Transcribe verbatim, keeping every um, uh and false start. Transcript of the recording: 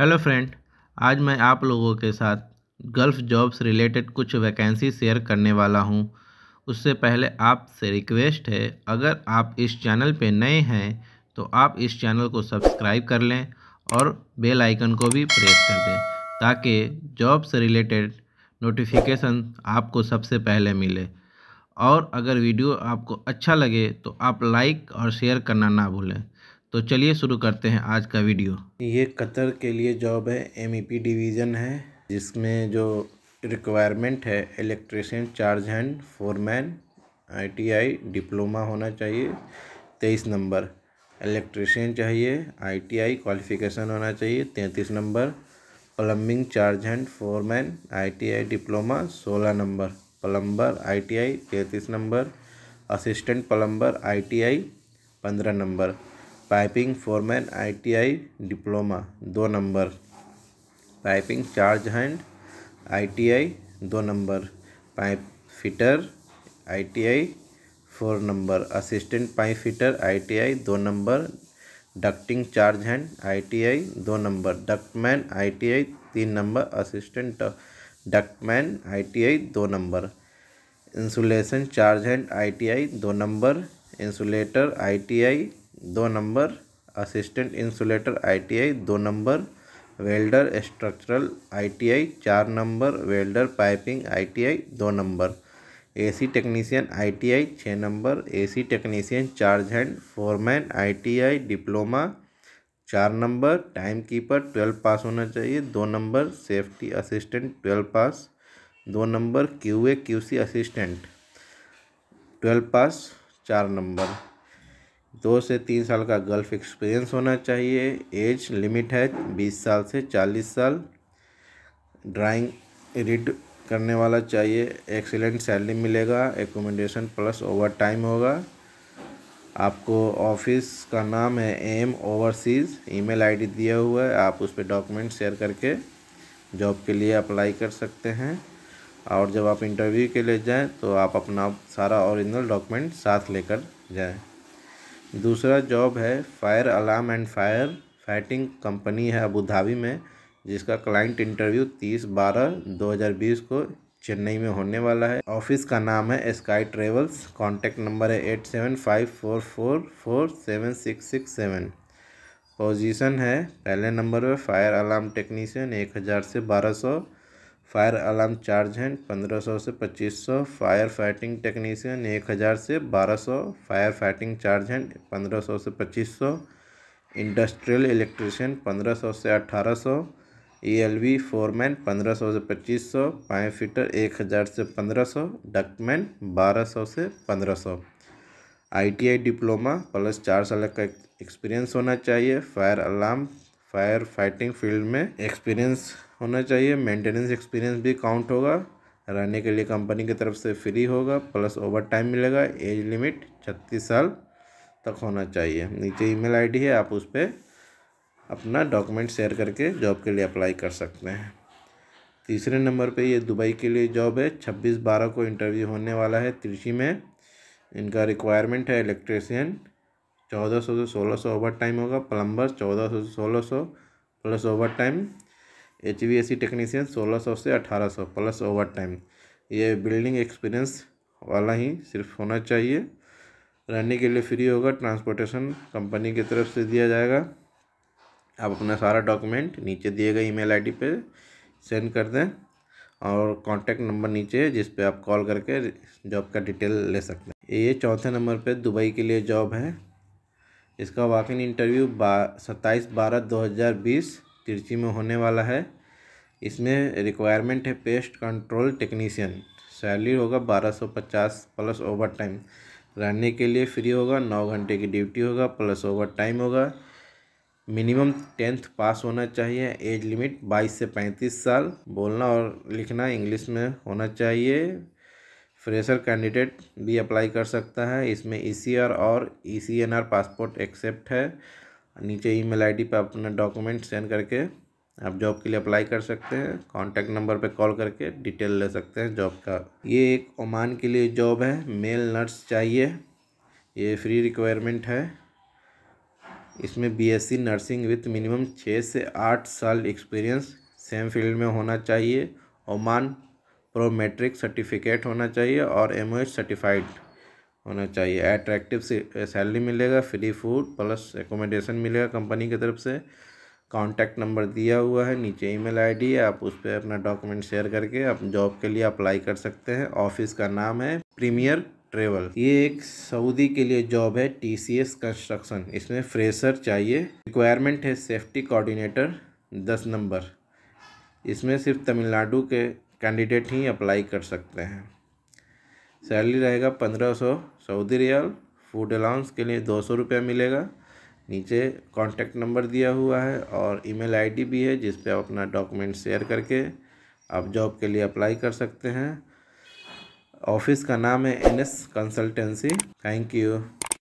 Hello friend, आज मैं आप लोगों के साथ गल्फ़ जॉब्स रिलेटेड कुछ वैकेंसी शेयर करने वाला हूं। उससे पहले आपसे रिक्वेस्ट है, अगर आप इस चैनल पे नए हैं तो आप इस चैनल को सब्सक्राइब कर लें और बेल आइकन को भी प्रेस कर दें ताकि जॉब से रिलेटेड नोटिफिकेशन आपको सबसे पहले मिले। और अगर वीडियो आपको अच्छा लगे तो आप लाइक और शेयर करना ना भूलें। तो चलिए शुरू करते हैं आज का वीडियो। ये कतर के लिए जॉब है, एमईपी डिवीज़न है, जिसमें जो रिक्वायरमेंट है electrician, charge hand, foreman, ITI diploma होना चाहिए, तेईस नंबर इलेक्ट्रीशियन चाहिए, आईटीआई क्वालिफिकेशन होना चाहिए, तैंतीस number plumbing, charge hand, foreman, ITI diploma, सोलह नंबर प्लम्बर, आईटीआई तैंतीस नंबर असिस्टेंट प्लम्बर, आईटीआई पंद्रह number piping, foreman, ITI diploma दो number piping, charge hand, ITI दो number pipe fitter, ITI four number assistant pipe fitter, ITI दो number ducting, charge hand, ITI दो number ductman, ITI तीन number assistant ductman, ITI दो number insulation, charge hand, ITI दो number insulator, ITI दो number assistant insulator, ITI दो number welder structural, ITI चार number welder piping, ITI दो number AC technician, ITI छः number AC technician, charge hand, foreman, ITI diploma चार number time keeper twelve pass होना चाहिए, दो number safety assistant twelve pass, दो number QA QC assistant twelve pass चार number. दो से तीन साल का गल्फ एक्सपीरियंस होना चाहिए। एज लिमिट है बीस साल से चालीस साल। ड्राइंग रीड करने वाला चाहिए। एक्सीलेंट सैलरी मिलेगा, एकोमोडेशन प्लस ओवर टाइम होगा। आपको ऑफिस का नाम है एम ओवरसीज़, ईमेल आईडी दिया हुआ है, आप उस पर डॉक्यूमेंट शेयर करके जॉब के लिए अप्लाई कर सकते हैं। और जब आप इंटरव्यू के लिए जाएँ तो आप अपना सारा ओरिजिनल डॉक्यूमेंट साथ लेकर जाएँ। दूसरा जॉब है fire alarm and fire fighting company है अबू धाबी में, जिसका क्लाइंट इंटरव्यू तीस बारह दो हज़ार बीस को चेन्नई में होने वाला है। ऑफिस का नाम है स्काई ट्रेवल्स, कॉन्टैक्ट नंबर है eight seven five four four four seven six six seven. Position है पहले नंबर पे फायर अलार्म टेक्नीशियन एक हज़ार से बारह सौ, फायर अलार्म चार्ज हैंड पंद्रह सौ से पच्चीस सौ, फायर फाइटिंग टेक्नीशियन एक हज़ार से बारह सौ, फायर फाइटिंग चार्ज हैंड पंद्रह सौ से पच्चीस सौ, इंडस्ट्रियल इलेक्ट्रीशियन पंद्रह सौ से अठारह सौ, ई एल वी फोरमैन पंद्रह सौ से पच्चीस सौ, पाइप फिटर एक हज़ार से पंद्रह सौ, डक्टमैन बारह सौ से पंद्रह सौ। I T I diploma plus चार साल का एक्सपीरियंस होना चाहिए। Fire alarm fire fighting field में एक्सपीरियंस होना चाहिए। मेंटेनेंस एक्सपीरियंस भी काउंट होगा। रहने के लिए कंपनी की तरफ से फ्री होगा, प्लस ओवर टाइम मिलेगा। एज लिमिट छत्तीस साल तक होना चाहिए। नीचे ईमेल आईडी है, आप उस पर अपना डॉक्यूमेंट शेयर करके जॉब के लिए अप्लाई कर सकते हैं। तीसरे नंबर पे ये दुबई के लिए जॉब है। छब्बीस बारह को इंटरव्यू होने वाला है तिरछी में। इनका रिक्वायरमेंट है इलेक्ट्रीशियन चौदह सौ से सोलह सौ ओवर टाइम होगा, प्लम्बर चौदह सौ से सोलह सौ plus over time, H V A C technician सोलह सौ से अठारह सौ प्लस ओवर टाइम। ये बिल्डिंग एक्सपीरियंस वाला ही सिर्फ होना चाहिए। रहने के लिए फ्री होगा। ट्रांसपोर्टेशन कंपनी की तरफ से दिया जाएगा। आप अपना सारा डॉक्यूमेंट नीचे दिए गए ईमेल आईडी पे सेंड कर दें, और कॉन्टैक्ट नंबर नीचे है जिस पे आप कॉल करके जॉब का डिटेल ले सकते हैं। ये चौथे नंबर पे दुबई के लिए जॉब है। इसका वॉक इन इंटरव्यू बा सत्ताईस बारह दो हज़ार बीस तिरछी में होने वाला है। इसमें रिक्वायरमेंट है पेस्ट कंट्रोल टेक्नीशियन। सैलरी होगा बारह सौ पचास प्लस ओवर टाइम। रहने के लिए फ्री होगा। नौ घंटे की ड्यूटी होगा प्लस ओवर टाइम होगा। मिनिमम टेंथ पास होना चाहिए। एज लिमिट बाईस से पैंतीस साल। बोलना और लिखना इंग्लिश में होना चाहिए। फ्रेशर कैंडिडेट भी अप्लाई कर सकता है। इसमें ई सी आर और E C N R passport accept है। नीचे ईमेल आईडी पर अपना डॉक्यूमेंट सेंड करके आप जॉब के लिए अप्लाई कर सकते हैं। कॉन्टैक्ट नंबर पर कॉल करके डिटेल ले सकते हैं जॉब का। ये एक ओमान के लिए जॉब है। मेल नर्स चाहिए। ये फ्री रिक्वायरमेंट है। इसमें बीएससी नर्सिंग विथ मिनिमम छः से आठ साल एक्सपीरियंस सेम फील्ड में होना चाहिए, ओमान प्रोमेट्रिक सर्टिफिकेट होना चाहिए और एमओएच सर्टिफाइड होना चाहिए। एट्रैक्टिव सैलरी मिलेगा, फ्री फूड प्लस एकोमोडेशन मिलेगा कंपनी की तरफ से। कांटेक्ट नंबर दिया हुआ है, नीचे ईमेल आईडी है, आप उस पर अपना डॉक्यूमेंट शेयर करके आप जॉब के लिए अप्लाई कर सकते हैं। ऑफिस का नाम है प्रीमियर ट्रेवल। ये एक सऊदी के लिए जॉब है, टीसीएस कंस्ट्रक्शन। इसमें फ्रेशर चाहिए। रिक्वायरमेंट है सेफ्टी कोऑर्डिनेटर दस नंबर। इसमें सिर्फ तमिलनाडु के कैंडिडेट ही अप्लाई कर सकते हैं। सैलरी रहेगा पंद्रह सौ सऊदी रियाल। फूड अलाउंस के लिए दो सौ रुपये मिलेगा। नीचे कॉन्टैक्ट नंबर दिया हुआ है और ईमेल आईडी भी है जिस पे आप अपना डॉक्यूमेंट शेयर करके आप जॉब के लिए अप्लाई कर सकते हैं। ऑफिस का नाम है एनएस कंसल्टेंसी। Thank you.